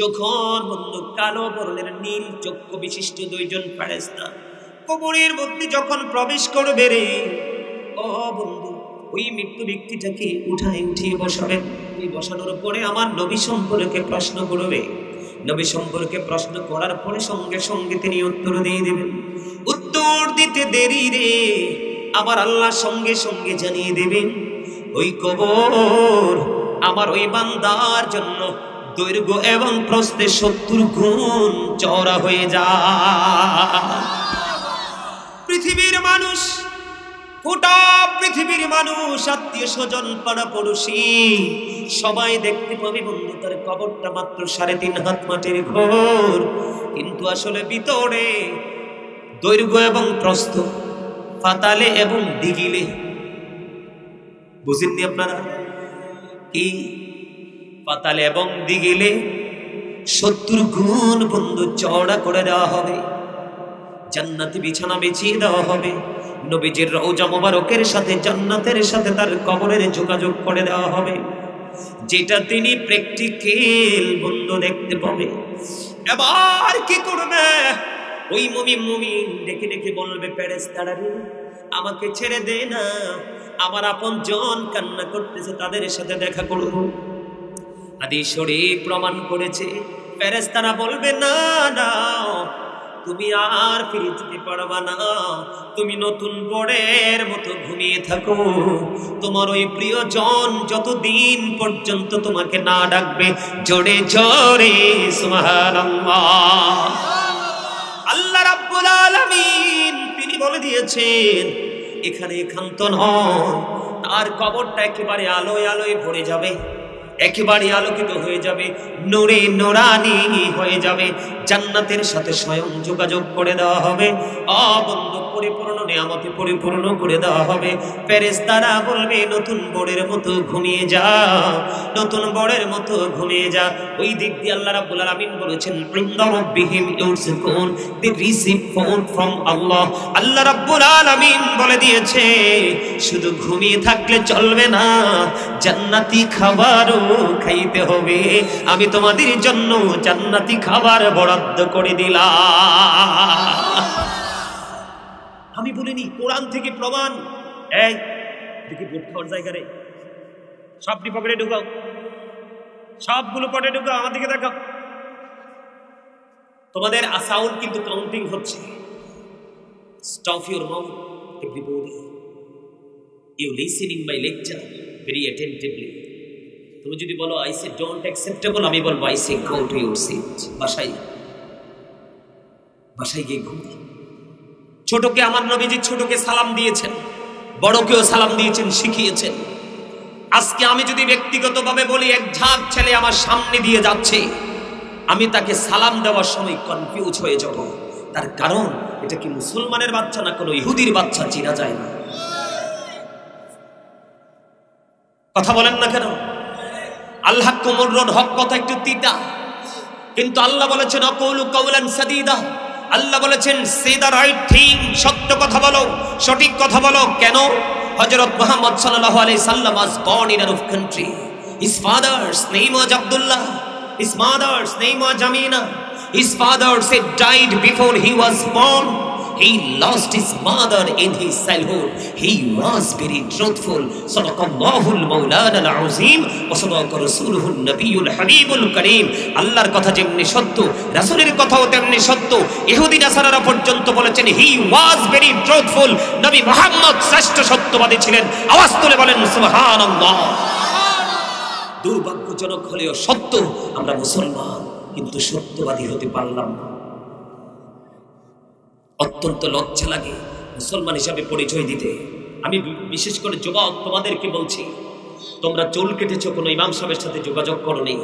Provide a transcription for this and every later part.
যখন বন্ধু কালো বর্ণের নীল চক্ষু বিশিষ্ট দুইজন ফেরেশতা কবরের মধ্যে যখন প্রবেশ করবে রে ও বন্ধু ওই মৃত্যু ব্যক্তিটাকে উঠিয়ে বসাবেন। এই বসানোর পরে আমার নবী সম্পর্কে প্রশ্ন করবে, নবী সম্পর্কে প্রশ্ন করার পরে সঙ্গে সঙ্গে তিনি উত্তর দিয়ে দেবেন। উত্তর দিতে দেরি রে আমার আল্লাহ সঙ্গে সঙ্গে জানিয়ে দেবেন ওই কবর আমার ওই বান্দার জন্য দৈর্ঘ্য এবং প্রস্থে 70 গুণ চওড়া হয়ে যায়। পৃথিবীর মানুষ গোটা পৃথিবীর মানুষ আত্মীয় স্বজন পাড়াপড়শি সবাই দেখতে পাবে বন্ধু তার কবরটা মাত্র 3.5 হাত মাটির ঘর, কিন্তু আসলে ভিতরে দৈর্ঘ্য এবং প্রস্থ পাতালে এবং দিঘিলে। বুঝেননি আপনারা কি পাতালে এবং দিঘিলে 70 গুণ বন্ধু চওড়া করে দেওয়া হবে, জান্নাতে বিছানা বিছিয়ে দেওয়া হবে, নবীজির রওজা মোবারকের সাথে জান্নাতের সাথে তার কবরের যোগাযোগ করে দেওয়া হবে, যেটা তিনি প্র্যাকটিক্যাল বন্ধু দেখতে পাবে। এবার কি করবে ওই মুমিন দেখে দেখে বলবে ফেরেশতারা রে আমাকে ছেড়ে দে না, আমার আপনজন কান্না করতেছে, তাদের সাথে দেখা করব। হাদিস শরীফ প্রমাণ করেছে ফেরেশতারা বলবে না না তুমি আর ফিরে যেতে পারবা না, তুমি নতুন বরের মতো ঘুমিয়ে থাকো, তোমার ওই প্রিয়জন যতদিন পর্যন্ত তোমাকে না ডাকবে। জোরে জোরে সুবহানাল্লাহ। আল্লাহ রাব্বুল আলামিন তিনি বলে দিয়েছেন এখানে ক্ষান্ত নয়, তার কবরটা একেবারে আলোয় আলোয় ভরে যাবে, একেবারে আলোকিত হয়ে যাবে, নূরে নূরানি হয়ে যাবে, জান্নাতের সাথে স্বয়ং যোগাযোগ করে দেওয়া হবে, অবন্ধ পরিপূর্ণ নিয়ামতে পরিপূর্ণ করে দেওয়া হবে। ফেরেশতারা বলবে নতুন বরের মতো ঘুমিয়ে যা, নতুন বরের মতো ঘুমিয়ে যা। ওই দিক দিয়ে আল্লাহ রাব্বুল আলামিন বলেছেন ইন্না রাব্বিহিম ইউরসিকুন, they receive phone from Allah. Allah রাব্বুল আলামিন বলে দিয়েছে শুধু ঘুমিয়ে থাকলে চলবে না, জান্নাতি খাবারও খাইতে হবে। আমি তোমাদের জন্য জান্নাতি খাবার বরাদ্দ করে দিলাম। আমি বলিনি, কোরআন থেকে প্রমাণ। এই দেখি ভোট খাওয়ার জায়গা রে, সবটি পকেটে ঢুকাও, সবগুলো পকেটে ঢুকাও, আমার দিকে দেখাও। তোমাদের সাউন্ড কিন্তু কাউন্টিং হচ্ছে। Stop your mouth everybody, you listening my lecture very attentively. তুমি যদি বলো আই সে ডোন্ট অ্যাকসেপ্টেবল, আমি বলবো I say go to your seat. বাসায় গিয়ে ঘুমো। ছোটকে আমার নবীজি ছোটকে সালাম দিয়েছেন, বড়কেও সালাম দিয়েছেন, শিখিয়েছেন। আজকে আমি যদি ব্যক্তিগতভাবে বলি এক ঝাঁক ছেলে আমার সামনে দিয়ে যাচ্ছে, আমি তাকে সালাম দেওয়ার সময় কনফিউজ হয়ে যাব। তার কারণ এটা কি মুসলমানের বাচ্চা না কোনো ইহুদির বাচ্চা চিনা যায় না। কথা বলেন না কেন? আল্লাহ কোমরর হক কথা একটু তিতা, কিন্তু আল্লাহ বলেছেন অকৌলু কৌলান সাদিদা। আল্লাহ বলেছেন সে দা রাইট থিং, সত্য কথা বলো, সঠিক কথা বলো। কেন? হযরত মুহাম্মদ সাল্লাল্লাহু আলাইহি সাল্লাম was born in a rough country. His father's name was Abdullah. His mother's name was Amina. His father said died before he was born. He lost his mother in his childhood. He was very truthful. Sadaqallahul Mawlana al-Azim wa sadaqa rasuluhun nabiyul habibul karim. আল্লাহর কথা যেমনি সত্য, রাসূলের কথাও তেমনি সত্য। ইহুদি নাসারারা পর্যন্ত বলেছেন হি ওয়াজ ভেরি ট্রুথফুল, নবী মুহাম্মদ শ্রেষ্ঠ সত্যবাদী ছিলেন। আওয়াজ তুলে বলেন সুবহানাল্লাহ। দুর্ভাগ্যজনক হলেও সত্য, আমরা মুসলমান কিন্তু সত্যবাদী হতে পারলাম না। অত্যন্ত লজ্জা লাগে মুসলমান হিসাবে পরিচয় দিতে। আমি বিশেষ করে যুবক তোমাদেরকে বলছি, তোমরা চুল কেটেছো, কোনো ইমাম সাহেবের সাথে যোগাযোগ করোনি,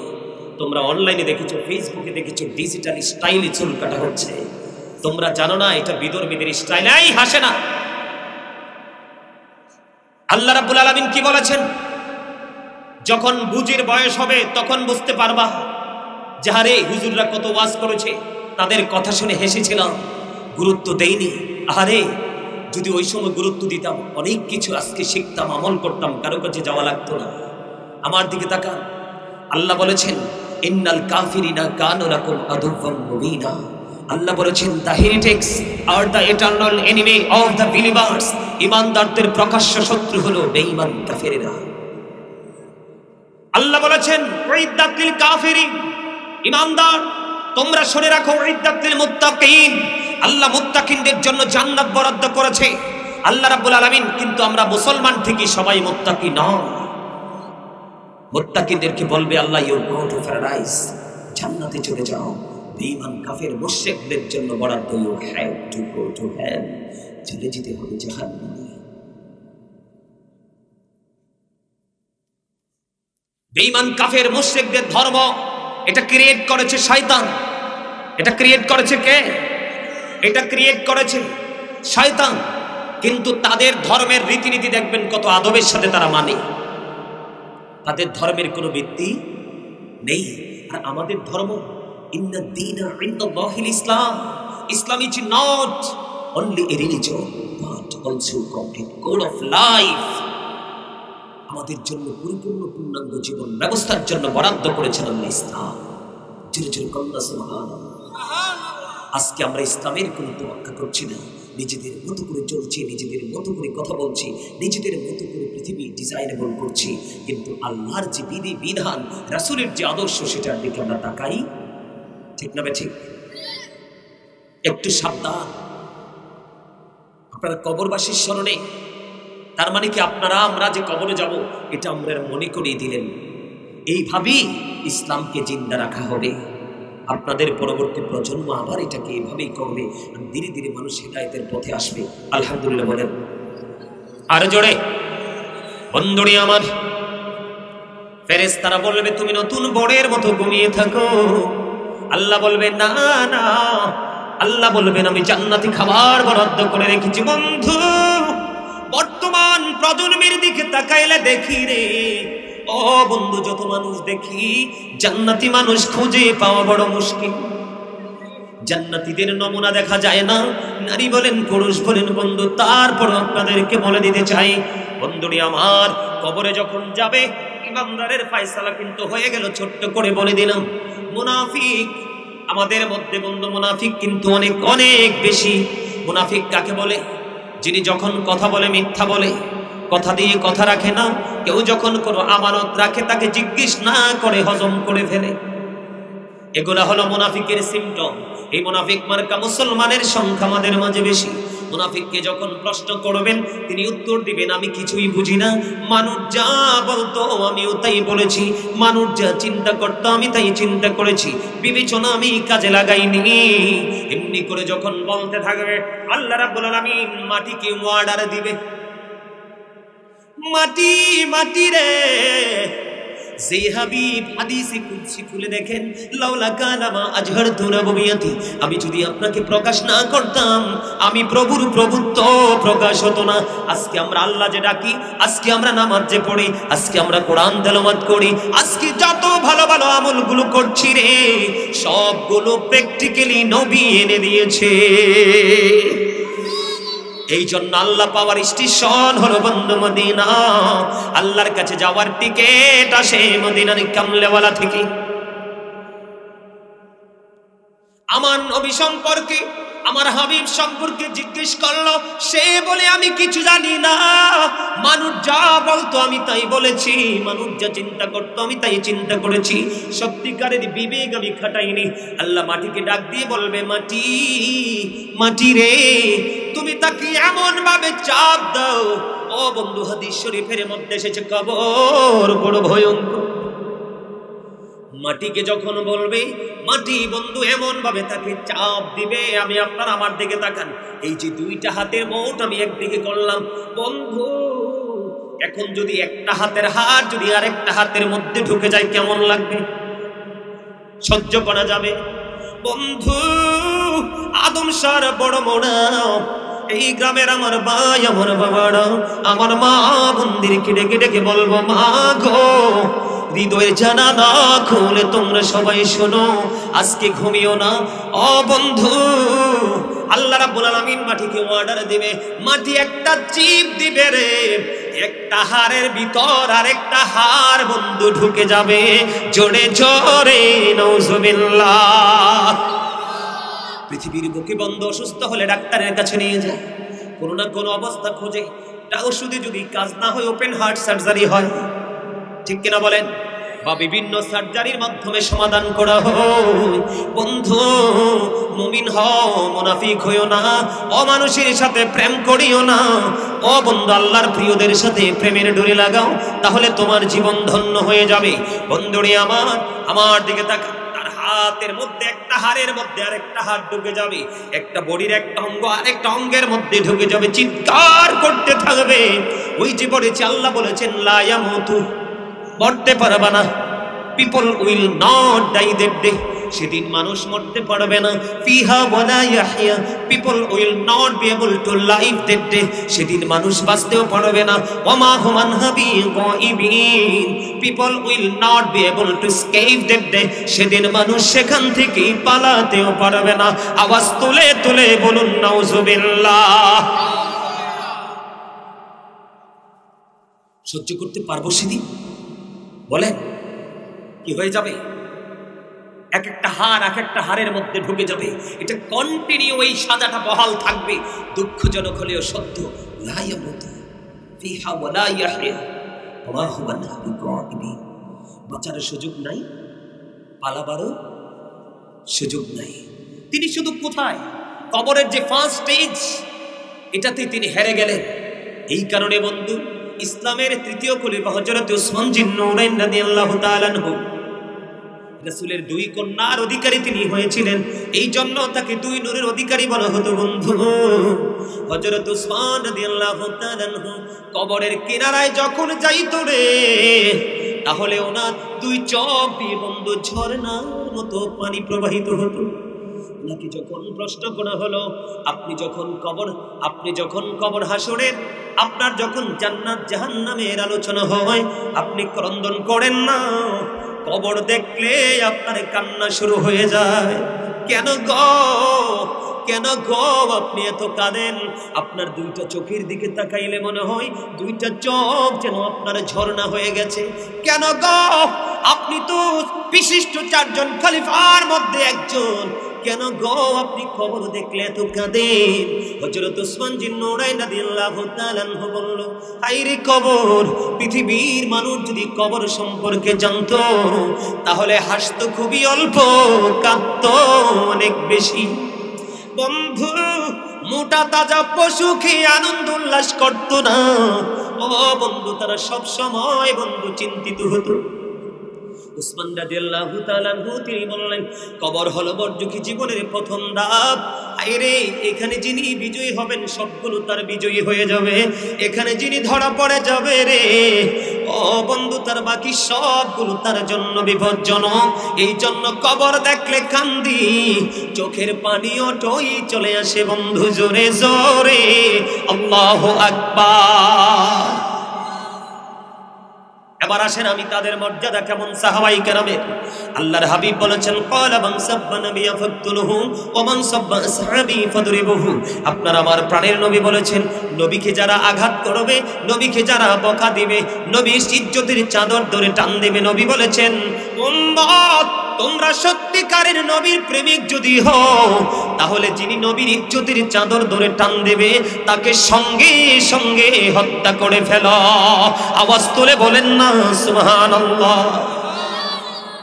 তোমরা অনলাইনে দেখেছো, ফেসবুকে দেখেছো ডিজিটাল স্টাইলে চুল কাটা হচ্ছে, তোমরা জানো না এটা বিদর্মীদের স্টাইল। এই হাসে না। আল্লাহ রাব্বুল আলামিন কি বলেছেন? যখন বুঝের বয়স হবে তখন বুঝতে পারবা যাহারে হুজুররা কত ওয়াজ করেছে, তাদের কথা শুনে হেসেছিলাম, গুরুত্ব দেইনি। আহারে যদি ওই সময় গুরুত্ব দিতাম, অনেক কিছু আজকে শিখতাম, আমল করতাম, কারো কাছে যাওয়া লাগতো না। আমার দিকে তাকান। আল্লাহ বলেছেন ইন্নাল কাফিরিনা কানু লাকুম আদুউম মুবিনা। আল্লাহ বলেছেন the heretics are the eternal enemy of the believers. ঈমানদারদের প্রকাশ্য শত্রু হলো বেঈমান কাফিররা। আল্লাহ বলেছেন উইদাতিল কাফিরিন, ঈমানদার তোমরা শুনে রাখো উইদাতিল মুত্তাকিন। আল্লাহ মুত্তাকিনদের জন্য জান্নাত বরাদ্দ করেছে আল্লাহ রাব্বুল আলামিন, কিন্তু আমরা মুসলমান থেকে সবাই মুত্তাকি নয়। মুত্তাকিদেরকে বলবে Allah you go to paradise, জান্নাতে চলে যাও। বেঈমান কাফের মুশরিকদের জন্য বরাদ্দ you have to go to hell, চলে যেতে হবে জাহান্নামে। বেঈমান কাফের মুশরিকদের ধর্ম এটা ক্রিয়েট করেছে শয়তান। এটা ক্রিয়েট করেছে কে? এটা ক্রিয়েট করেছে শয়তান। কিন্তু তাদের ধর্মের রীতিনীতি দেখবেন কত আদবের সাথে তারা মানে। তাদের ধর্মের কোনো ভিত্তি নেই। আর আমাদের ধর্ম ইন্না দ্বীন ইনদাল্লাহিল ইসলাম, Islam is not only a religion but also complete code of life. আমাদের জন্য পরিপূর্ণ পূর্ণাঙ্গ জীবন ব্যবস্থার জন্য বরাদ্দ করেছেন আল্লাহ ইসলাম। চির চির কন্যা সুবহানাল্লাহ। আজকে আমরা ইসলামের কোনো তোয়াক্কা করছি না, নিজেদের মতো করে চলছি, নিজেদের মতো করে কথা বলছি, নিজেদের মতো করে পৃথিবী ডিজাইনেবল করছি, কিন্তু আল্লাহর যে বিধি বিধান, রাসূলের যে আদর্শ, সেটার দিকে আমরা তাকাই ঠিক না? ঠিক। একটু সাবধান আপনারা কবরবাসীর স্মরণে। তার মানে কি আপনারা আমরা যে কবরে যাব এটা আমরা মনে করিয়ে দিলেন, এইভাবেই ইসলামকে জিন্দা রাখা হবে। আপনাদের পরবর্তী প্রজন্ম আবার এটাকে এভাবেই করবে, ধীরে ধীরে মানুষ হেদায়েতের পথে আসবে। আলহামদুলিল্লাহ বলেন আরো জোরে। বন্ধুরে আমার, ফেরেশতারা বলবে তুমি নতুন বরের মতো ঘুমিয়ে থাকো। আল্লাহ বলবে না না। আল্লাহ বলবেন আমি জান্নাতি খাবার বরাদ্দ করে রেখেছি। বন্ধু, বর্তমান প্রজন্মের দিকে তাকাইলে দেখি রে, ও বন্ধু, যত মানুষ দেখি জান্নাতি মানুষ খুঁজে পাওয়া বড় মুশকিল। জান্নাতীদের নমুনা দেখা যায় না, নারী বলেন পুরুষ বলেন। বন্ধু, তারপর আপনাদেরকে বলে দিতে চাই বন্ধুরি আমার, কবরে যখন যাবে ইমানদারের ফয়সালা কিন্তু হয়ে গেল। ছোট্ট করে বলে দিলাম, মুনাফিক আমাদের মধ্যে বন্ধু, মুনাফিক কিন্তু অনেক অনেক বেশি। মুনাফিক কাকে বলে? যিনি যখন কথা বলে মিথ্যা বলে, কথা দিয়ে কথা রাখে না। কেউ যখন কোনো আমানত রাখে তাকে জিজ্ঞেস না করে হজম করে ফেলে। এগুলা হলো মুনাফিকের সিম্পটম। এই মুনাফিক মার্কা মুসলমানের সংখ্যা আমাদের মাঝে বেশি। মুনাফিককে যখন প্রশ্ন করবেন তিনি উত্তর দিবেন আমি কিছুই বুঝি না, মানুষ যা বলতো আমিও তাই বলেছি, মানুষ যা চিন্তা করতো আমি তাই চিন্তা করেছি, বিবেচনা আমি কাজে লাগাইনি। এমনি করে যখন বলতে থাকবে আল্লাহ রাব্বুল আলামিন মাটিকে অর্ডার দিবে, মাটি মাটি রে। আমি যদি আপনাকে প্রকাশ না করতাম আমি প্রভুর প্রভুত্ব প্রকাশ হতো না। আজকে আমরা আল্লাহ যে ডাকি, আজকে আমরা নামাজ যে পড়ি, আজকে আমরা কোরআন তেলাওয়াত করি, আজকে যত ভালো ভালো আমলগুলো করছি রে, সবগুলো প্র্যাকটিক্যালি নবী এনে দিয়েছে। এই জন্য আল্লাহ পাওয়ার স্টেশন হলো বন্ধু মদিনা। আল্লাহর কাছে যাওয়ার টিকিট আসে মদিনার কামলেওয়ালা থেকে। আমার নবী সম্পর্কে আমার হাবিব সম্পর্কে জিজ্ঞেস করলো, সে বলে আমি কিছু জানি না, মানুষ যা বলতো আমি তাই বলেছি, মানুষ যা চিন্তা করতো আমি তাই চিন্তা করেছি, সত্যিকারের বিবেক আমি খাটাইনি। আল্লাহ মাটিকে ডাক দিয়ে বলবে মাটি মাটি রে, তুমি তাকে এমন ভাবে চাপ দাও। ও বন্ধু, হাদিস শরীফের মধ্যে এসেছে কবর বড় ভয়ঙ্কর। মাটিকে যখন বলবে মাটি বন্ধু এমন ভাবে তাকে চাপ দিবে। আমি আপনার আমার দিকে তাকান, এই যে দুইটা হাতের মোট আমি একদিকে করলাম বন্ধু, এখন যদি একটা হাতের হাড় যদি আরেকটা হাতের মধ্যে ঢুকে যায় কেমন লাগবে? সহ্য করা যাবে? বন্ধু আদম সার বড় মোড়া, এই গ্রামের আমার ভাই আমার বাবারা আমার মা বন্দির কেটে কেটে বলবো মা গো, হৃদয়ের জানালা খুলে তোমরা সবাই শোনো, আজকে ঘুমিও না। ও বন্ধু, আল্লাহ রাব্বুল আলামিন মাটিকে অর্ডার দিবে, মাটি একটা চিপ দিবে রে, পৃথিবীর বুকে বন্ধ অসুস্থ হলে ডাক্তারের কাছে নিয়ে যায়, কোনো না কোনো অবস্থা খোঁজে। ওষুধে যদি কাজ না হয় ওপেন হার্ট সার্জারি হয়, ঠিক কিনা বলেন? বা বিভিন্ন সার্জারির মাধ্যমে সমাধান করা হয়। বন্ধু মুমিন হও, মুনাফিক হইও না, অমানুষের সাথে প্রেম করিও না। ও বন্ধু, আল্লাহর প্রিয়দের সাথে প্রেমের ডোরে লাগাও, তাহলে তোমার জীবন ধন্য হয়ে যাবে। বন্ধুরে আমার, আমার দিকে তাক। হাতের মধ্যে একটা হাড়ের মধ্যে আর একটা হাড় ঢুকে যাবে, একটা বডির একটা অঙ্গ আর একটা অঙ্গের মধ্যে ঢুকে যাবে, চিৎকার করতে থাকবে। ওই যে বলেছে, আল্লাহ বলেছেন লা ইয়ামুতু, মরতে পারবে না। People will not die that day, সেদিন মানুষ মরতে পারবে না। ফিহা ওয়ালা ইয়াহইয়া, people will not be able to live that day, সেদিন মানুষ বাঁচতেও পারবে না। ওমা হুম আনহাবি গায়িবিন, people will not be able to escape that day, সেদিন মানুষ সেখান থেকে পালাতেও পারবে না। আওয়াজ তুলে তুলে বলুন নাউযুবিল্লাহ। সহ্য করতে পারবো সেদিন? বলেন, কি হয়ে যাবে? এক একটা হাড় এক একটা হাড়ের মধ্যে ঢুকে যাবে, এটা কন্টিনিউ, এই সাজাটা বহাল থাকবে। দুঃখজনক হলেও সত্য। বাঁচার সুযোগ নাই, পালাবারও সুযোগ নাই। তিনি শুধু কোথায়? কবরের যে ফার্স্ট স্টেজ, এটাতেই তিনি হেরে গেলেন। এই কারণে বন্ধু, ইসলামের তৃতীয় খলিফা হযরত উসমান বিন নউরাইন রাদিয়াল্লাহু তাআলা আনহু, রাসূলের দুই কন্যার অধিকারী তিনি হয়েছিলেন, এই জন্য তাকে দুই নূরের অধিকারী বলা হতো। বন্ধু, হযরত উসমান রাদিয়াল্লাহু তাআলা আনহু কবরের কিনারায় যখন যাইত রে, তাহলে ওনার দুই চোখ দিয়ে বন্ধু ঝরনার মতো পানি প্রবাহিত হতো। ওনাকে যখন প্রশ্ন করা হলো, আপনি যখন কবর হাসরের, আপনার যখন জান্নাত জাহান্নামের আলোচনা হয়, আপনি ক্রন্দন করেন না? কবর দেখলে আপনার কান্না শুরু হয়ে যায়। কেন গো আপনি এত কাঁদেন? আপনার দুইটা চোখের দিকে তাকাইলে মনে হয় দুইটা চোখ যেন আপনার ঝর্ণা হয়ে গেছে। কেন গো? আপনি তো বিশিষ্ট চারজন খলিফার মধ্যে একজন, কেন গো আপনি খবর দেখলে এত কাঁদেন? হযরত উসমান বিন নউরাইন রাদিয়াল্লাহু তাআলা আনহু বলল, হায়রে কবর! পৃথিবীর মানুষ যদি কবর সম্পর্কে জানত, তাহলে হাসতো খুবই অল্প, কাঁদতো অনেক বেশি। বন্ধু, মোটা তাজা পশু খেয়ে আনন্দ উল্লাস করতো না। ও বন্ধু, তারা সব সময় বন্ধু চিন্তিত হতো। উসমান রাদিয়াল্লাহু তাআলা আনহু তিনি বললেন, কবর হলো বর্জকি জীবনের প্রথম ধাপ। আরে, এখানে যিনি বিজয়ী হবেন সবগুলো তার বিজয়ী হয়ে যাবে। এখানে যিনি ধরা পড়ে যাবে রে, ও বন্ধু, তার বাকি সবগুলো তার জন্য বিপজ্জনক। এই জন্য কবর দেখলে কান্দি, চোখের পানিও টই চলে আসে বন্ধু, জোরে জোরে আল্লাহু আকবার। এবার আসেন, আমি তাদের মর্যাদা কেমন সাহাবাই কেরামের। আল্লাহর হাবিব বলেছেন, ক্বালা মান সাব্বা নাবিয়া ফাকতুলহু ওয়া মান সাব্বা আসহাবি ফাদরিবহু। আপনার আমার প্রাণের নবী বলেছেন, নবীকে যারা আঘাত করবে, নবীকে যারা বকা দিবে, নবীর ইজ্জতের চাদর ধরে টান দেবে, নবী বলেছেন, উম্মত, তোমরা সত্যিকারের নবীর প্রেমিক যদি হও, তাহলে যিনি নবীর ইজ্জতের চাদর ধরে টান দেবে, তাকে সঙ্গে সঙ্গে হত্যা করে ফেলো। আওয়াজ তুলে বলেন না সুবহানাল্লাহ।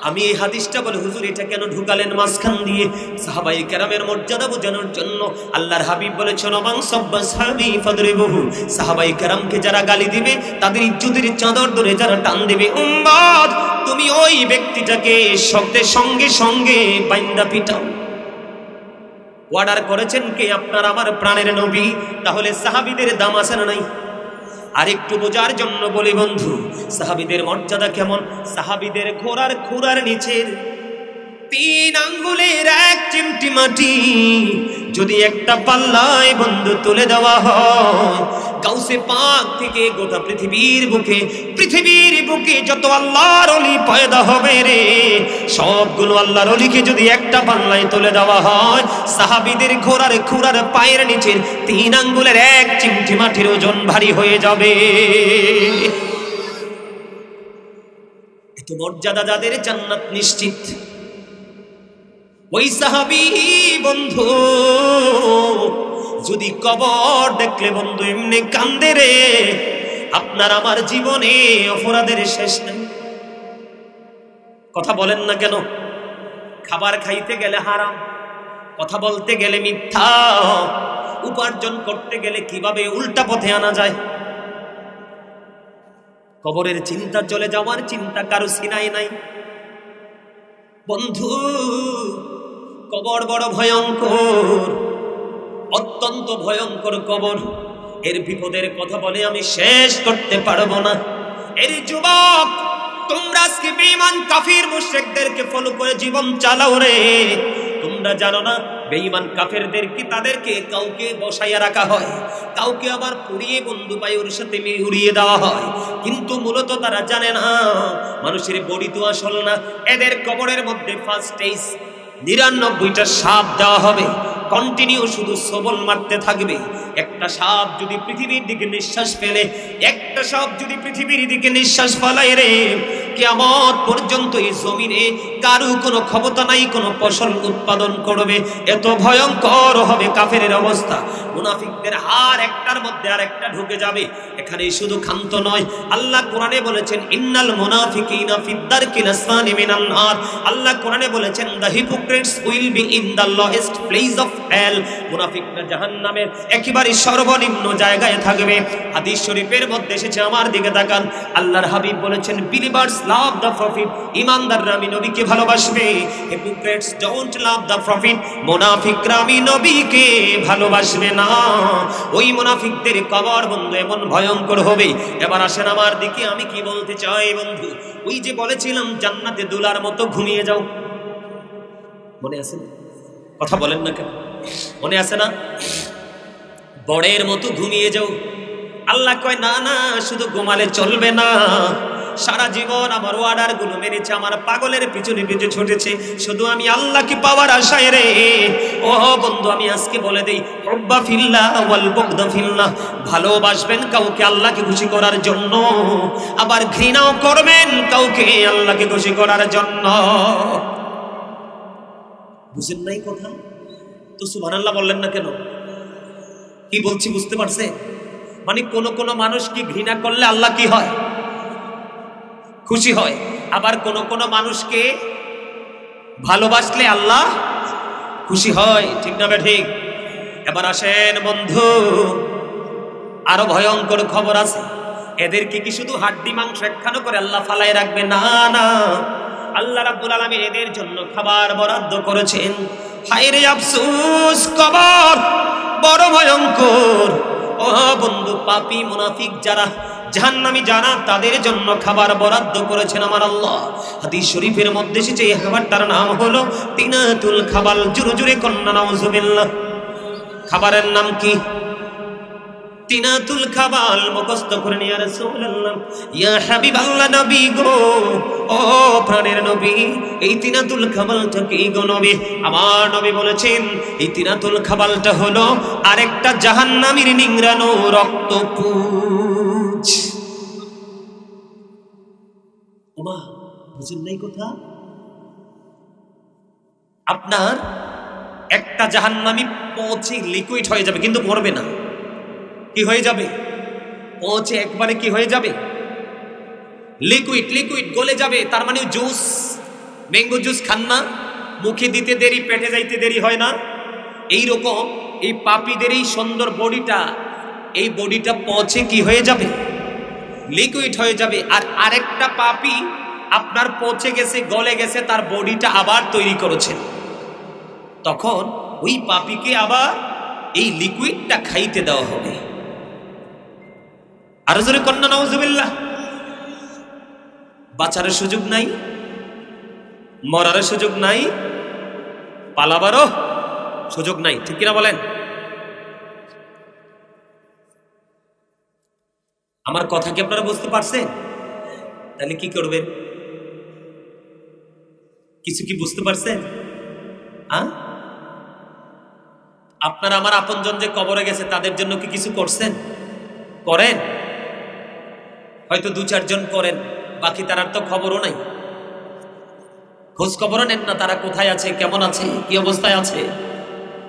আমি এই হাদিসটা বলে, হুজুর এটা কেন ঢুকালেন মাঝখান দিয়ে? সাহাবায়ে কেরামের মর্যাদা বোঝানোর জন্য। আল্লাহর হাবিব বলেছেন, ওমান সাব্বা সাহাবি ফাদরিবহু, সাহাবায়ে কেরামকে যারা গালি দিবে, তাদের ইজ্জতের চাদর ধরে যারা টান দেবে, উম্মত, তুমি ওই ব্যক্তিটাকে শব্দের সঙ্গে সঙ্গে বাইন্দা পিটাও। অর্ডার করেছেন কে? আপনার আমার প্রাণের নবী। তাহলে সাহাবীদের দাম আছে না নাই? আর একটু বোঝার জন্য বলি বন্ধু, সাহাবীদের মর্যাদা কেমন। সাহাবীদের ঘোড়ার খুরার নিচের তিন আঙ্গুলের এক চিমটি মাটি যদি একটা পাল্লায় বন্ধু তুলে দেওয়া হয়, গাউসে পাক থেকে গোটা পৃথিবীর বুকে, পৃথিবীর बुके যত আল্লাহর ওলি পয়দা হবে রে সবগুলো আল্লাহর ওলিকে যদি একটা পাল্লায় তুলে দেওয়া হয় সাহাবীদের ঘোড়ার খুরার পায়ের নিচে তিন আঙ্গুলের এক চিমটি মাটির ওজন ভারী হয়ে যাবে। এত মর্যাদা যাদের জান্নাত নিশ্চিত। ওই সাহাবী বন্ধু যদি কবর দেখলে বন্ধু এমনি কান্দে রে, আপনার আমার জীবনে অপরাধের শেষ নেই। কথা বলেন না কেন? খাবার খাইতে গেলে হারাম, কথা বলতে গেলে মিথ্যা, উপার্জন করতে গেলে কিভাবে উল্টা পথে আনা যায়। কবরের চিন্তা, চলে যাওয়ার চিন্তা কারো সিনায় নাই। বন্ধু কবর বড় ভয়ঙ্কর, অত্যন্ত ভয়ঙ্কর কবর। এর বিপদের কথা বলে আমি শেষ করতে পারবো না। এর যুবক তোমরা আজকে বেঈমান কাফির মুশরিকদেরকে ফলো করে জীবন চালাও রে। তোমরা জানো না বেঈমান কাফেরদেরকে তাদেরকে কাউকে বসাইয়া রাখা হয়, কাউকে আবার পুড়িয়ে বন্ধু বায়ুর সাথে মিলিয়ে দেওয়া হয়, কিন্তু মূলত তারা জানে না মানুষের বডি তো আসল না। এদের কবরের মধ্যে ফার্স্ট স্টেজ ৯৯টা সাপ দেওয়া হবে, কন্টিনিউ শুধু সবল মারতে থাকবে। একটা সাপ যদি পৃথিবীর দিকে নিঃশ্বাস ফেলে, একটা সাপ যদি পৃথিবীর দিকে নিঃশ্বাস ফেলায় রে, কিয়ামত পর্যন্ত এই জমিনে কারো কোনো ক্ষমতা নাই কোনো ফসল উৎপাদন করবে। এত ভয়ঙ্কর হবে কাফেরের অবস্থা। মুনাফিকদের আর একটার মধ্যে আর একটা ঢুকে যাবে। এখানে শুধু ক্ষান্ত নয়, আল্লাহ কোরআনে বলেছেন ইন্নাল মুনাফিকিনা ফিদ্দারকিল আসফালি মিনান নার। আল্লাহ কোরআনে বলেছেন the hypocrites will be in the lowest place of hell. মুনাফিকরা জাহান্নামের একেবারে সর্বনিম্ন জায়গায় থাকবে। হাদিস শরীফের মধ্যে এসেছে, আমার দিকে তাকান, আল্লাহর হাবিব বলেছেন বিলিভার্স লাভ দ্য প্রফিট। ইমানদাররা আমি নবীকে ভালোবাসবে। Hypocrites don't love the prophet. মুনাফিকরা আমি নবীকে ভালোবাসবে না। ওই মুনাফিকদের কবর বন্ধু এমন ভয়ঙ্কর হবে। এবার আসেন আমার দিকে, আমি কি বলতে চাই বন্ধু। ওই যে বলেছিলাম জান্নাতে দুলার মতো ঘুমিয়ে যাও, মনে আছে? কথা বলেন না কেন? মনে আছে না? বড়ের মতো ঘুমিয়ে যাও। আল্লাহ কয় না না, শুধু ঘুমালে চলবে না। সারা জীবন আমার অর্ডার গুলো মেনেছে, আমার পাগলের পিছনে পিছনে ছুটেছে, শুধু আমি আল্লাহকে পাওয়ার আশায় রে। ও বন্ধু আমি আজকে বলে দেই, হুব্বা ফিল্লাহ ওয়াল বুগদ ফিল্লাহ। ভালোবাসবেন কাউকে আল্লাহকে খুশি করার জন্য, আবার ঘৃণাও করবেন কাউকে আল্লাহকে খুশি করার জন্য। বুঝেন নাই কথা? তো সুবহানাল্লাহ বললেন না কেন? কি বলছি বুঝতে পারছে? মানে কোন মানুষ কি ঘৃণা করলে আল্লাহ কি হয়? খুশি হয়। আবার কোন মানুষকে ভালোবাসলে আল্লাহ খুশি হয়, ঠিক না ঠিক? এবার আসেন বন্ধু, আরো ভয়ঙ্কর খবর আছে। এদেরকে কি শুধু হাড্ডি মাংস একখানো করে আল্লাহ ফালায় রাখবে? না না, আল্লাহ রাব্বুল আলামিন এদের জন্য খাবার বরাদ্দ করেছেন। হায় রে আফসোস, কবর বড় ভয়ঙ্কর। ও বন্ধু পাপী মুনাফিক যারা, জাহান্নামী যারা, তাদের জন্য খাবার বরাদ্দ করেছেন আমার আল্লাহ। হাদিস শরীফের মধ্যে এসেছে, এই খাবারটার নাম হলো তিনাতুল খাবাল। জোরে জোরে কন্যা নাউজুবিল্লাহ। খাবারের নাম কি? তিনাতুল খাবাল। মুখস্থ করে নিয়া রাসূলুল্লাহ, ইয়া হাবিবাল্লাহ নবী গো, ও প্রাণের নবী, এই তিনাতুল খাবালটা কি গো নবী? আমার নবী বলেছেন এই তিনাতুল খাবালটা হলো আরেকটা জাহান্নামীর নিংড়ানো রক্তপুঞ্জ। ওমা বুঝেন নাই কথা? আপনার একটা জাহান্নামী পচে লিকুইড হয়ে যাবে, কিন্তু মরবে না। কি হয়ে যাবে? পচে একবারে কি হয়ে যাবে? লিকুইড। লিকুইড গলে যাবে। তার মানে জুস, ম্যাঙ্গো জুস খান না, মুখে দিতে দেরি পেটে যাইতে দেরি হয় না? এইরকম এই পাপীদের এই সুন্দর বডিটা, এই বডিটা পচে কি হয়ে যাবে? লিকুইড হয়ে যাবে। আর আরেকটা পাপী আপনার পচে গেছে, গলে গেছে, তার বডিটা আবার তৈরি করেছেন, তখন ওই পাপীকে আবার এই লিকুইডটা খাইতে দেওয়া হবে। আরো জোরে কন্যা নাউজুবিল্লাহ। বাঁচার সুযোগ নাই, মরার সুযোগ নাই, পালাবারও সুযোগ নাই, ঠিক কিনা বলেন? আমার কথা কি আপনারা বুঝতে পারছেন? তাহলে কি করবেন? কিছু কি বুঝতে পারছেন? আপনার আমার আপনজন যে কবরে গেছে তাদের জন্য কি কিছু করছেন? করেন? হয়তো দু চারজন করেন, বাকি তারার তো খবরও নাই, খোঁজ খবরও নেন না তারা কোথায় আছে, কেমন আছে, কি অবস্থায় আছে,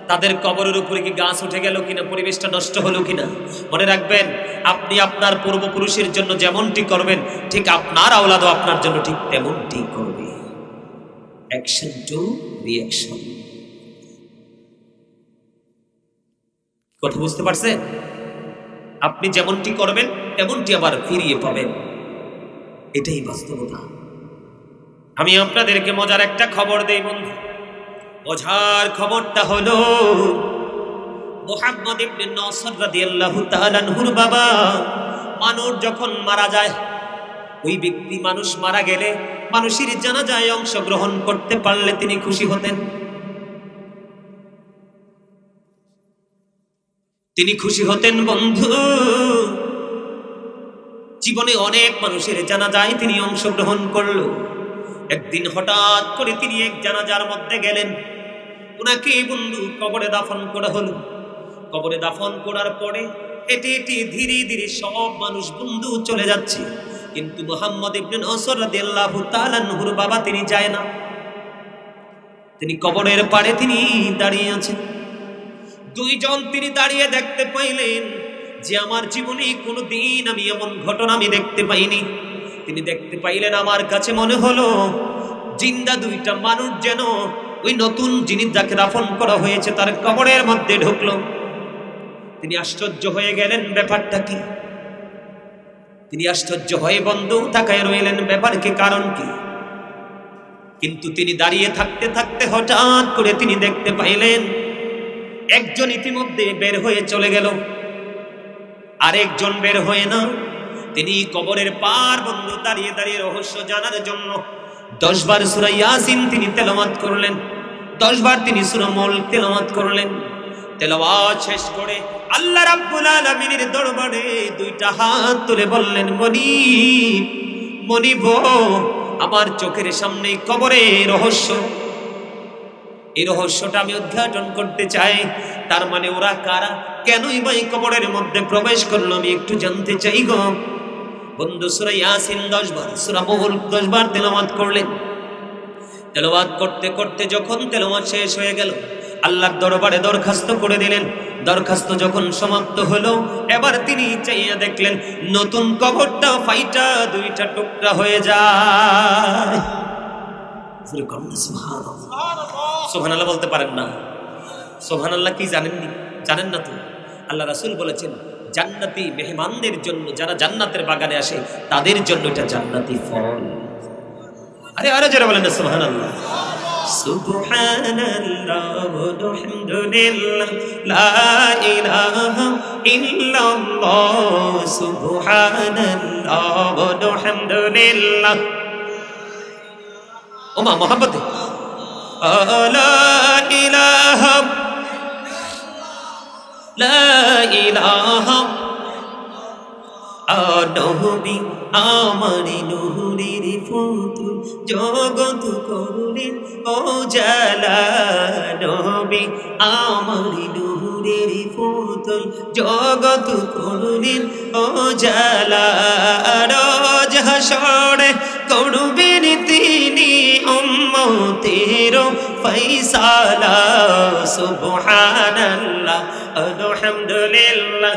তাদের কবরের উপরে কি গাছ উঠে গেল কিনা, পরিবেশটা নষ্ট হলো কিনা। মনে রাখবেন, আপনি আপনার পূর্বপুরুষের জন্য যেমনটি করবেন ঠিক আপনার আওলাদও আপনার জন্য ঠিক তেমনটি করবে। অ্যাকশন টু রিঅ্যাকশন, কথা বুঝতে পারছেন? আপনি যেমনটি করবেন তেমনটি আবার ফিরিয়ে পাবেন, এটাই বাস্তবতা। আমি আপনাদেরকে মজার একটা খবর দেই বন্ধু। মজার খবরটা হলো মুহাম্মদ ইবনে নাসর রাদিয়াল্লাহু তাআলা আনহুর বাবা, মানুষ যখন মারা যায়, ওই ব্যক্তি মানুষ মারা গেলে মানুষের জানাজায় অংশগ্রহণ করতে পারলে তিনি খুশি হতেন। তিনি খুশি হতেন বন্ধু। জীবনে অনেক মানুষের জানাজায় তিনি অংশগ্রহণ করলো। একদিন হঠাৎ করে তিনি এক জানাজার মধ্যে গেলেন। ওনাকে বন্ধু কবরে দাফন করা হলো। কবরে দাফন করার পরে হেঁটে হেঁটে ধীরে ধীরে সব মানুষ বন্ধু চলে যাচ্ছে, কিন্তু মুহাম্মদ ইবনে নাসর রাদিয়াল্লাহু তাআলা আনহুর বাবা তিনি যায় না। তিনি কবরের পাড়ে তিনি দাঁড়িয়ে আছেন। দুইজন তিনি দাঁড়িয়ে দেখতে পাইলেন যে আমার জীবনে কোনোদিন আমি এমন ঘটনা আমি দেখতে পাইনি। তিনি দেখতে পাইলেন, আমার কাছে মনে হলো জিন্দা দুইটা মানুষ যেন ওই নতুন যিনি যাকে দাফন করা হয়েছে তার কবরের মধ্যে ঢুকলো। তিনি আশ্চর্য হয়ে গেলেন ব্যাপারটা কি। তিনি আশ্চর্য হয়ে বন্ধু তাকায় রইলেন ব্যাপার কি, কারণ কি। কিন্তু তিনি দাঁড়িয়ে থাকতে থাকতে হঠাৎ করে তিনি দেখতে পাইলেন একজন ইতিমধ্যে বের হয়ে চলে গেল, আরেকজন বের হয়ে না। তিনি কবরের পার বন্ধু দাঁড়িয়ে দাঁড়িয়ে রহস্য জানার জন্য 10 বার সূরা ইয়াসিন তিনি তেলাওয়াত করলেন, 10 বার তিনি সূরা মুলক তেলাওয়াত করলেন। তেলাওয়াত শেষ করে আল্লাহ রাব্বুল আলামিনের দরবারে দুইটা হাত তুলে বললেন, মনিব মনিব, আমার চোখের সামনে কবরে রহস্য, এই রহস্যটা আমি উদ্ঘাটন করতে চাই। তার মানে ওরা কারা, কেনই বা এই কবরের মধ্যে প্রবেশ করলো আমি একটু জানতে চাই গো বন্ধু। সূরা ইয়াসিন 10 বার, সূরা মুলক 10 বার তেলাওয়াত করলেন। তেলাওয়াত করতে করতে যখন তেলাওয়াত শেষ হয়ে গেল আল্লাহর দরবারে দরখাস্ত করে দিলেন। দরখাস্ত যখন সমাপ্ত হলো, এবার তিনি চাইয়া দেখলেন নতুন কবরটা ফাইটা দুইটা টুকরা হয়ে যায়। সুবহানাল্লাহ বলতে পারেন না? সুবহানাল্লাহ কি জানেননি? জানেন না তো? আল্লাহ রাসূল বলেছেন জান্নাতি মেহমানদের জন্য, যারা জান্নাতের বাগানে আসে তাদের জন্য এটা জান্নাতি ফল। আরে আরে যারা বলেন না সুবহানাল্লাহ। সুবহানাল্লাহ আলহামদুলিল্লাহ লা ইলাহা ইল্লাল্লাহ সুবহানাল্লাহ আলহামদুলিল্লাহ। ওমা মোহাম্মদ লা ইলাহা লা ইলাহা আনহবি আমারি নূরের ফুতুল জগত করুণের ওজালা, নবি আমারি নূরের ফুতুল জগত করুণের ওজালা, রোজ হাসরে করবেন তিনি উম্মতের ফাইসালা। সুবহানাল্লাহ আলহামদুলিল্লাহ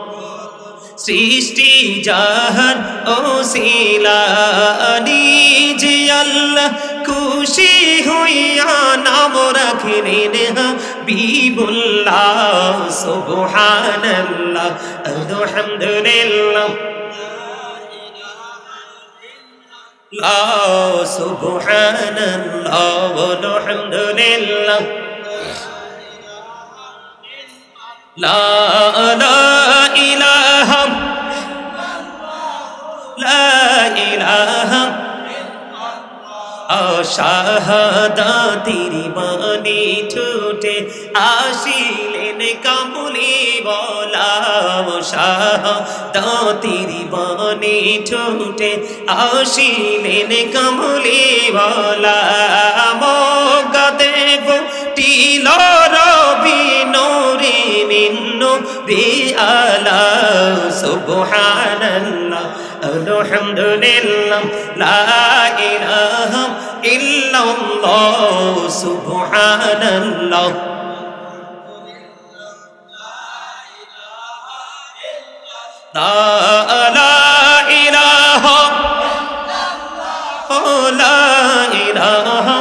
সৃষ্টি যাহার অসীলা, নিজে আল্লাহ খুশি হইয়া নাম রাখিলেন হাবিবুল্লাহ। সুবহানাল্লাহ আলহামদুলিল্লাহ शाहदा तेरी बानी छूटे आशीलेन कबुली बोला शाहदा तेरी बानी छूटे आशीलेन कबुली बोला सुबहानल्लाह अल्हम्दुलिल्लाह ला इलाहा इल्लल्लाह सुबहानल्लाह ला इलाहा इल्लल्लाह ला इलाहा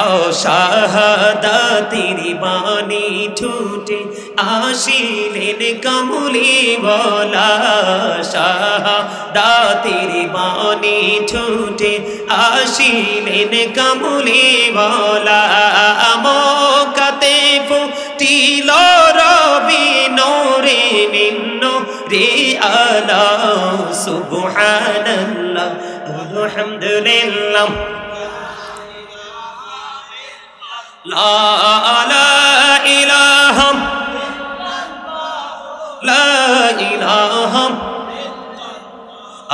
ओ शाहदा तेरी बानी छूटे आशीलेन कमली बोला शाहदा तेरी बानी छूटे आशीलेन कमली बोला मो कते फुटिलो रबी नूरे मिन्नो रे आला सुबहानल्लाह अल्हम्दुलिल्लाह ला इलाहा ला इलाहा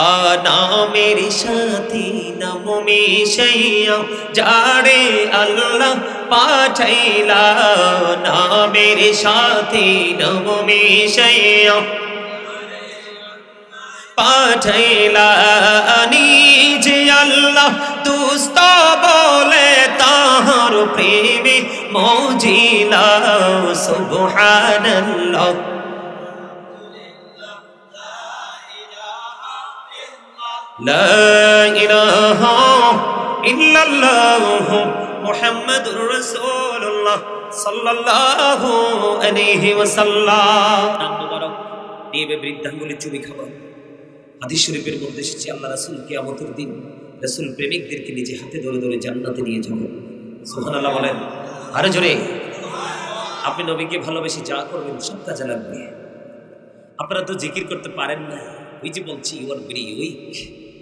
आना मेरे साथी नमो में शैया जाड़े अल्लाह पाठैला ना मेरे साथी नमो में शैया पाठैला निज अल्लाह दोस्ता बोले ताहर प्रेमी मौजिला सुबहानल्लाह ला इलाहा इल्लल्लाह मुहम्मदुर रसूलुल्लाह सल्लल्लाहु अलैहि वसल्लम देवे वृद्धांगुली चुमी खबर হাদিস শরীফের মধ্যে এসেছে আল্লাহ রাসূল কিয়ামতের দিন রাসূল প্রেমিকদেরকে নিজে হাতে ধরে ধরে জান্নাতে নিয়ে যাবেন। সুবহানাল্লাহ বলেন আরো জোরে। আপনি নবীকে ভালোবেসে যা করবেন সব কাজে লাগবে। আপনারা তো জিকির করতে পারেন না, ওই যে বলছি ইউ আর ভেরি উইক,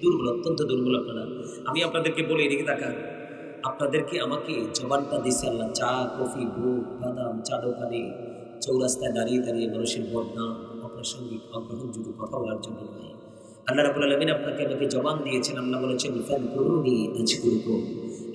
দুর্বল, অত্যন্ত দুর্বল। আপনারা আমি আপনাদেরকে বলে এদিকে তাকান, আপনাদেরকে আমাকে জবানটা দিয়েছে আল্লাহ চা কফি বুক বাদাম চা দোকানে চৌরাস্তায় দাঁড়িয়ে দাঁড়িয়ে মানুষের বদনাম আপনার সঙ্গে অগ্রহণযোগ্য কথা বলার জন্য নয়। আল্লাহ রাব্বুল আলামিন আপনাকে আমাকে জবান দিয়েছেন। আল্লাহ বলেছেন ফাযকুরুনি আযকুরুকুম,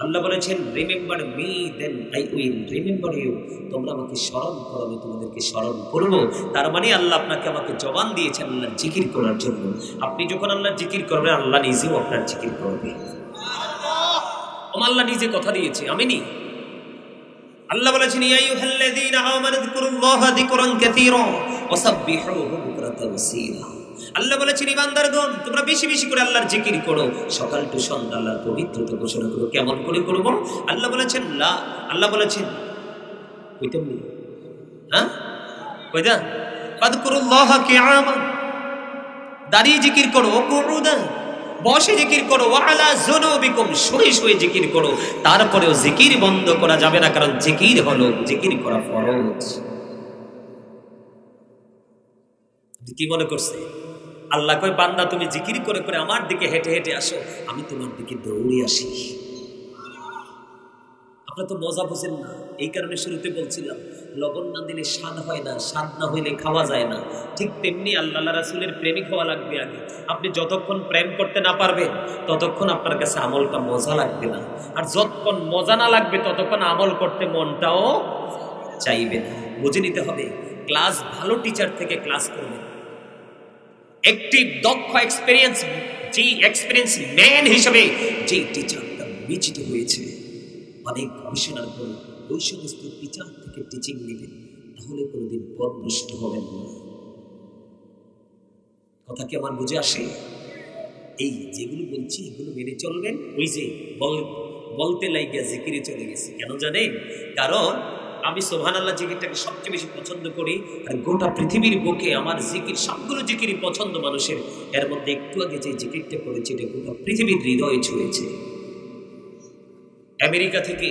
আল্লাহ বলেছেন remember me then I will remember you, তোমরা আমাকে স্মরণ করো আমি তোমাদেরকে স্মরণ করব। তার মানে আল্লাহ আপনাকে আমাকে জবান দিয়েছেন আল্লাহ জিকির করার জন্য। আপনি যখন আল্লাহ জিকির করবেন আল্লাহ নিজেও আপনার জিকির করবে। সুবহানাল্লাহ, আল্লাহ নিজে কথা দিয়েছে, আমি নি। আল্লাহ বলেছেন ইয়া আইয়ুহাল্লাযীনা আমানু যিকুরুল্লাহা যিকরান কাসীরা ওয়া সাব্বিহুহু বুকরাতাও ওয়াসীলা। আল্লাহ বলেছেন ইমানদারগণ তোমরা বেশি বেশি করে আল্লাহর জিকির করো, সকাল টু সন্ধ্যা আল্লাহর পবিত্রতা ঘোষণা করো। কেমন করে করব? আল্লাহ বলেছেন লা, আল্লাহ বলেছেন কইতাম নি, হ্যাঁ কইতা ফাদকুরুল্লাহ কিয়ামান, দাঁড়িয়ে জিকির করো, কুউদা বসে জিকির করো, ওয়া আলা যুনুবিকুম, শুয়ে শুয়ে জিকির করো। তারপরেও জিকির বন্ধ করা যাবে না, কারণ জিকির হলো জিকির করা ফরজ। কি মনে করছে? আল্লাহ কয় বান্দা তুমি জিকির করে করে আমার দিকে হেঁটে হেঁটে আসো, আমি তোমার দিকে দৌড়ে আসি। আপনারা তো মজা বুঝেন না, এই কারণে শুরুতে বলছিলাম লবণ না দিলে স্বাদ হয় না, স্বাদ না হইলে খাওয়া যায় না। ঠিক তেমনি আল্লাহ রাসূলের প্রেমিক হওয়া লাগবে আগে। আপনি যতক্ষণ প্রেম করতে না পারবেন ততক্ষণ আপনার কাছে আমলটা মজা লাগবে না, আর যতক্ষণ মজা না লাগবে ততক্ষণ আমল করতে মনটাও চাইবে না। বুঝে নিতে হবে, ক্লাস ভালো টিচার থেকে ক্লাস করবেন। একটি দক্ষ এক্সপেরিয়েন্স যে এক্সপেরিয়েন্স ম্যান হিসেবে যে টিচারটা বিজিত হয়েছে অনেক গবেষণার পরে ওই সমস্ত টিচার থেকে টিচিং নেবেন, তাহলে কোনোদিন পথভ্রষ্ট হবেন না। কথা কি আমার বুঝে আসে? এই যেগুলো বলছি এগুলো মেনে চলবেন। ওই যে বলতে লাগিয়া জিকিরে চলে গেছে কেন জানেন? কারণ आमी सुबहानाल्लाह जिकिरटाके सबचेये बेशी पछंद करी और गोटा पृथिवीर बुके आमार जिकिर सबगुलो जिकिरई पछंद मानुषेर एर मध्ये एकटू आगे जे जिकिरटा करेछि एटा गोटा पृथिवीर हृदय छुएछे। अमेरिका थेके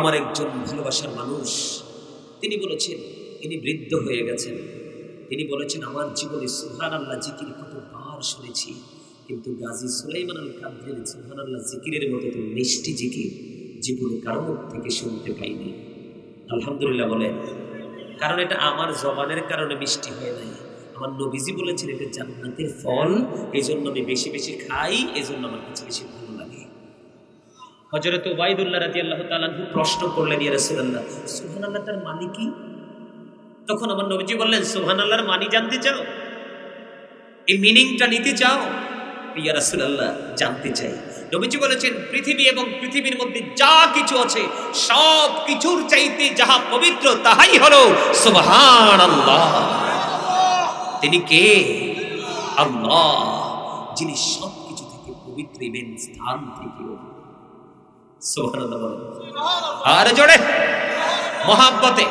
आमार एकजन भालोबासार मानुष तिनि बोलेछेन इनि वृद्ध हये गेछेन तिनि बोलेछेन आमार जीवने सुबहानाल्लाह जिकिर कतबार शुनेछि किन्तु गाजी सुलाइमान आल कादेरी सुबहानाल्लाह जिकिरेर मतो तो मिष्टि जिकिर জীবনে কারো মুখ থেকে শুনতে পাইনি। আলহামদুলিল্লাহ বলে, কারণ এটা আমার জবানের কারণে মিষ্টি হয় নাই। আমার নবীজি বলেছেন এটা জান্নাতের ফল, এইজন্য আমি বেশি বেশি খাই, এইজন্য আমার কাছে বেশি ভালো লাগে। হযরত উবাইদুল্লাহ রাদিয়াল্লাহু তাআলা প্রশ্ন করলেন, ইয়া রাসূলুল্লাহ সুবহানাল্লাহ তার মানে কি? তখন আমার নবীজি বললেন, সুবহানাল্লাহর মানে জানতে চাও, এই মিনিংটা নিতে চাও? ইয়া রাসূলুল্লাহ জানতে চাই। নবীজি বলেছেন পৃথিবী এবং পৃথিবীর মধ্যে যা কিছু আছে সব কিছুর চাইতে যাহা পবিত্র তাহাই হলো সুবহানাল্লাহ। তিনি কে? আল্লাহ, যিনি সব কিছু থেকে পবিত্র এবং স্থান থেকে সুবহানাল্লাহ। আর জোরে মহব্বতে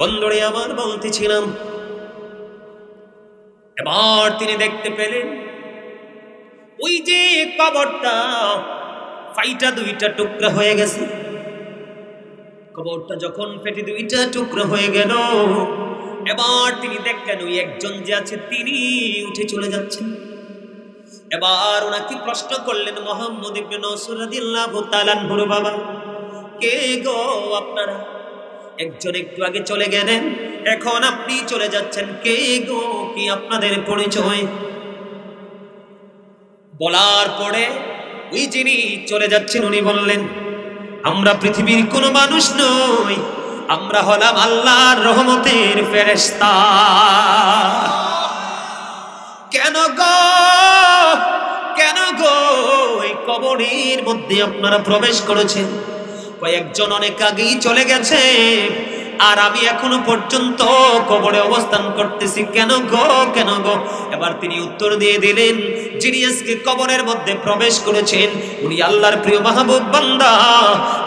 বন্ধুরে আমার বলতেছিলাম, এবার তিনি দেখতে পেলেন ওই যে কবরটা ফাইটা দুইটা টুকরা হয়ে গেছে। কবরটা যখন ফেটে দুইটা টুকরা হয়ে গেল, এবার তিনি দেখলেন ওই একজন যে আছে তিনি উঠে চলে যাচ্ছেন। এবার ওনাকে প্রশ্ন করলেন, মুহাম্মদ ইবনে নসর রাদিয়াল্লাহু তাআলা আনহুর বাবা কে গো? আপনারা একজন একটু আগে চলে গেলেন, এখন আপনি চলে যাচ্ছেন, কে গো? কি আপনাদের পরিচয়? বলার পরে ওই যিনি চলে যাচ্ছেন উনি বললেন, আমরা পৃথিবীর কোনো মানুষ নই, আমরা হলাম আল্লাহর রহমতের ফেরেশতা। কেন গো, কেন গো এই কবরের মধ্যে আপনারা প্রবেশ করেছেন? কয়েকজন অনেক আগেই চলে গেছে, আর আমি এখনো পর্যন্ত কবরে অবস্থান করতেছি, কেন গো, কেন গো? এবার তিনি উত্তর দিয়ে দিলেন, যিনি আজকে কবরের মধ্যে প্রবেশ করেছেন উনি আল্লাহর প্রিয় মাহবুব বান্দা।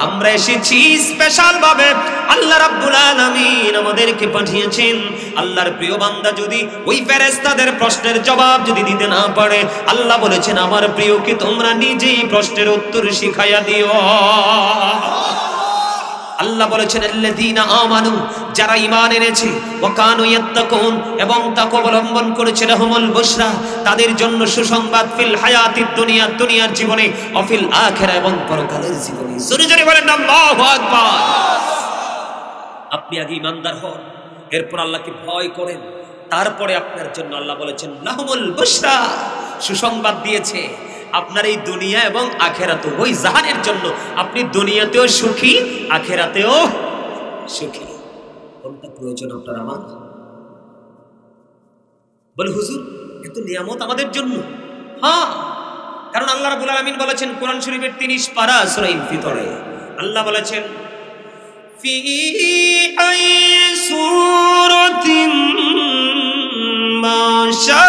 আমরা এসেছি স্পেশাল ভাবে, আল্লাহ রাব্বুল আলামিন আমাদেরকে পাঠিয়েছেন। আল্লাহর প্রিয় বান্দা যদি ওই ফেরেশতাদের প্রশ্নের জবাব যদি দিতে না পারে, আল্লাহ বলেছেন আমার প্রিয়কে তোমরা নিজেই প্রশ্নের উত্তর শিখাইয়া দিও। আল্লাহ বলেছেন আল্লাযীনা আমানু, যারা ঈমান এনেছে, ওয়া কানু ইয়াত্তাকুন, এবং তাকওয়া অবলম্বন করেছে, লাহুমুল বুশরা, তাদের জন্য সুসংবাদ ফিল হায়াতিদ দুনিয়া, দুনিয়ার জীবনে, ওয়া ফিল আখিরা, এবং পরকালের জীবনে। জোরে জোরে বলেন আল্লাহু আকবার। আপনি আগে ঈমানদার হন, এরপর আল্লাহকে ভয় করেন, তারপরে আপনার জন্য আল্লাহ বলেছেন লাহুমুল বুশরা, সুসংবাদ দিয়েছে আপনার এই দুনিয়া এবং আখেরাতে, ওই জাহানের জন্য। আপনি দুনিয়াতেও সুখী, আখেরাতেও সুখী। কোনটা প্রয়োজন আপনার আমার? বলে হুজুর এত নিয়ামত আমাদের জন্য। হ্যাঁ, কারণ আল্লাহ রাব্বুল আলামিন বলেছেন কোরআন শরীফের 30 পারা সূরা ইনফিতরে আল্লাহ বলেছেন ফি আই সূরাতিন মা শা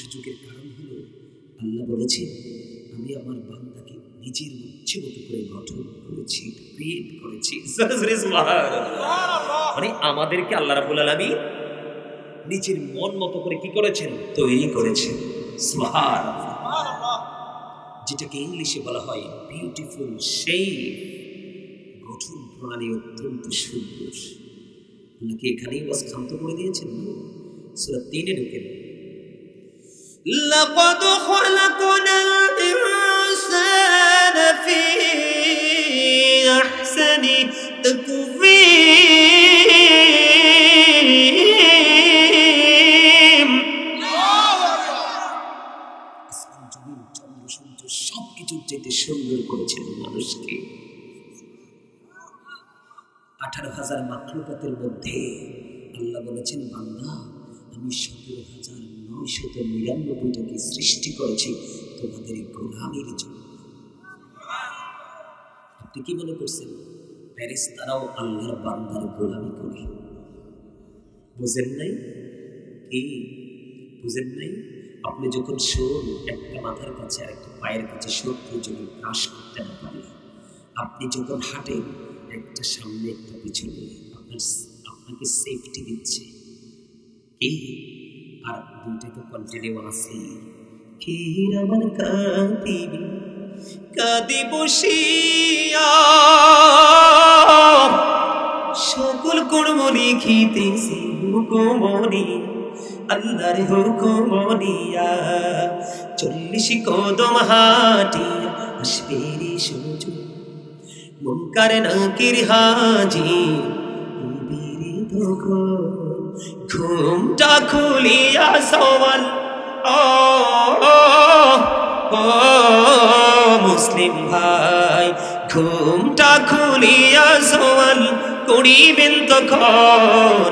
সুযোগের কারণ হলো আল্লাহ বলেছেন আমি আমার বান্দাকে নিজের ইচ্ছে মতো করে গঠন করেছি, ক্রিয়েট করেছি। মানে আমাদেরকে আল্লাহ রাব্বুল আলামিন নিজের মন মতো করে কি করেছেন? তৈরি করেছেন। সুবহানাল্লাহ, যেটাকে ইংলিশে বলা হয় বিউটিফুল শেপ, গঠন প্রণালী অত্যন্ত সুন্দর। আপনাকে এখানেই বাস ক্ষান্ত করে দিয়েছেন। সূরা 3-এ ঢুকেন, لقد خلقنا الإنسان في أحسن تقويم আসমান জমিন চন্দ্র সূর্য সবকিছুর চাইতে সুন্দর করেছেন মানুষকে। 18,000 মাখলুকাতের মধ্যে আল্লাহ বলেছেন বান্দা আমি 17,999টাকে সৃষ্টি করেছি তোমাদের গোলামের জন্য। আপনি কি মনে করছেন ফেরেশতারাও আল্লাহর বান্দার গোলামি করে? বুঝেন নাই? এই বুঝেন নাই? আপনি যখন শোন একটা মাথার কাছে আর একটা পায়ের কাছে শোনকে যদি হ্রাস করতে না পারেন, আপনি যখন হাঁটেন একটা সামনে একটা পিছনে আপনাকে সেফটি দিচ্ছে এই আর দুইটা তো কন্টিনিউ আছে। কে আমার কাঁদিবি কাঁদি বসিয়া সকল কর্ম লিখিতেছি হুকুমনি আল্লাহর হুকুমনিয়া 40 কদম হাঁটিয়া আসবে রে সুযোগ মুনকার নাকির হাজির বিরে ধোগো ঘুমটা খুলিয়া সওয়াল ও মুসলিম ভাই ঘুমটা খুলিয়া সওয়াল করিবেন তখন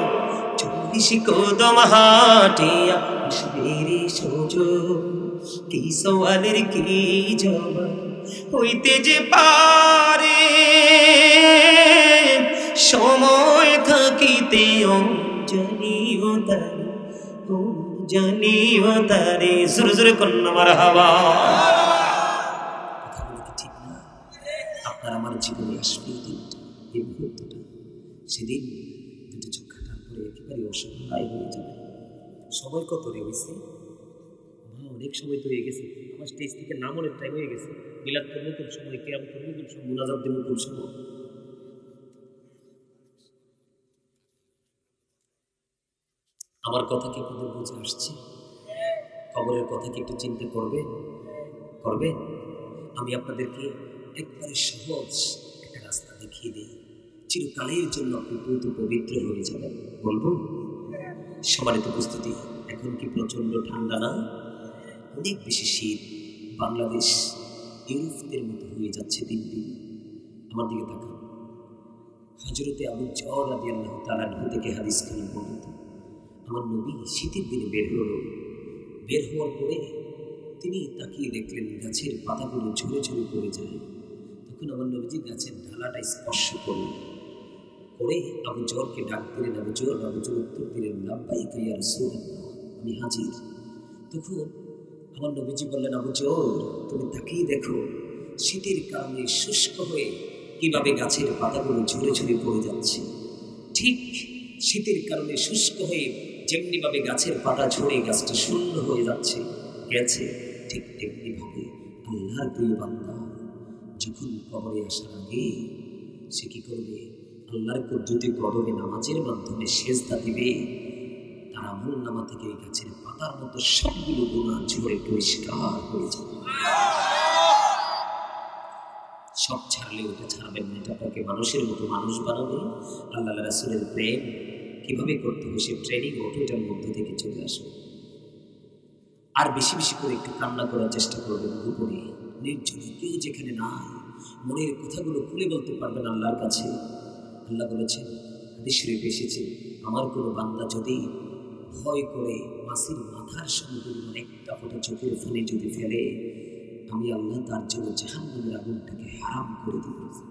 40 কদম হাঁটিয়া আসবে রে সুযোগ কি সওয়ালের কি জবাব হইতে যে পারে সময় থাকিতে জানিও তারে জোরে জোরে কন্যা মারহাবা। ঠিক না আপনার আমার জীবনে আসবে দিনটা এই মুহূর্তটা, সেদিন দুটো চোখটা পরে একেবারে অসহায় হয়ে যাবে। সময় কত রে হয়েছে, অনেক সময় তো হয়ে গেছে, আমার স্টেজ থেকে নাম অনেক টাইম হয়ে গেছে। মিলাদ করবো কোন সময়, কেয়াম করবো কোন সময়, মুনাজাত দেবো কোন সময়? আমার কথা কি আপনাদের বুঝে আসছে? কবরের কথা কি একটু চিন্তা করবে? আমি আপনাদেরকে একবারে সহজ একটা রাস্তা দেখিয়ে দিই, চিরকালের জন্য আপনি দ্রুত পবিত্র হয়ে যাবেন। বলবো সবারই তো প্রস্তুতি, এখন কি প্রচণ্ড ঠান্ডা না? অনেক বেশি শীত, বাংলাদেশ ইউরোপের মতো হয়ে যাচ্ছে দিন দিন। আমার দিকে তাকান, হযরতে আবু যর রাদিয়াল্লাহু তাআলা থেকে হাদিস খান বর্ণিত, আমার নবী শীতের দিনে বের হল, বের হওয়ার পরে তিনি তাকিয়ে দেখলেন গাছের পাতাগুলো ঝরে ঝরে পড়ে যায়। তখন আমার নবীজি গাছের ডালাটা স্পর্শ করলেন, করে আবু যরকে ডাক দিলেন, আবু যর উত্তর দিলেন, লাব্বাইকা ইয়া রাসূলুল্লাহ, আমি হাজির। তখন আমার নবীজি বললেন, আবু যর তুমি তাকিয়ে দেখো শীতের কারণে শুষ্ক হয়ে কীভাবে গাছের পাতাগুলো ঝরে ঝরে পড়ে যাচ্ছে। ঠিক শীতের কারণে শুষ্ক হয়ে যেমনিভাবে গাছের পাতা ঝরে গাছটা শূন্য হয়ে যাচ্ছে গেছে, ঠিক তেমনিভাবে আল্লাহর প্রিয় বান্দা যখন কবরে আসার আগে সে কী করবে? আল্লাহর কুদরতি কদমে নামাজের মাধ্যমে সেজদা দিবে, তার আমল নামা থেকে এই গাছের পাতার মতো সবগুলো গুনাহ ঝরে পরিষ্কার হয়ে যাবে। সব ছাড়লে ওটা ছাড়বেন না, এটা আপনাকে মানুষের মতো মানুষ বানাবে। আল্লাহ রাসূলের প্রেম কীভাবে করতে হবে সে ট্রেনিং ওটার মধ্য থেকে চলে আসবে। আর বেশি বেশি করে একটু কান্না করার চেষ্টা করবেন, গোপনে নির্জনে কেউ যেখানে নাই, মনের কথাগুলো খুলে বলতে পারবেন আল্লাহর কাছে। আল্লাহ বলেছেন হাদিস শরীফে এসেছে, আমার কোনো বান্দা যদি ভয় করে মাসির মাথার সমতুল্য একটা ফোঁটা চোখের ফোনে যদি ফেলে, আমি আল্লাহ তার জন্য জাহান্নামের আগুনটাকে হারাম করে দিয়েছি।